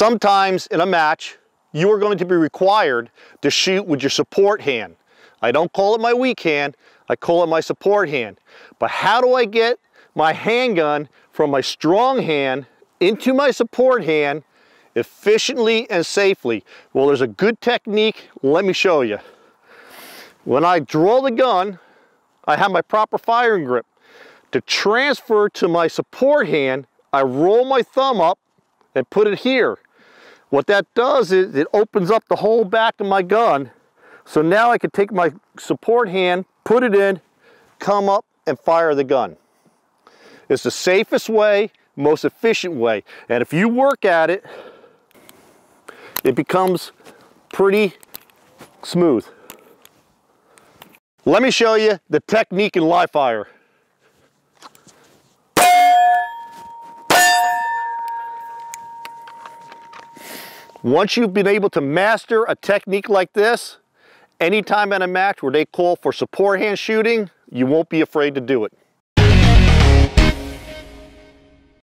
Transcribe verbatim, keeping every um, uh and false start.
Sometimes in a match, you are going to be required to shoot with your support hand. I don't call it my weak hand, I call it my support hand. But how do I get my handgun from my strong hand into my support hand efficiently and safely? Well, there's a good technique, let me show you. When I draw the gun, I have my proper firing grip. To transfer to my support hand, I roll my thumb up and put it here. What that does is it opens up the whole back of my gun. So now I can take my support hand, put it in, come up and fire the gun. It's the safest way, most efficient way. And if you work at it, it becomes pretty smooth. Let me show you the technique in live fire. Once you've been able to master a technique like this, anytime in a match where they call for support hand shooting, you won't be afraid to do it.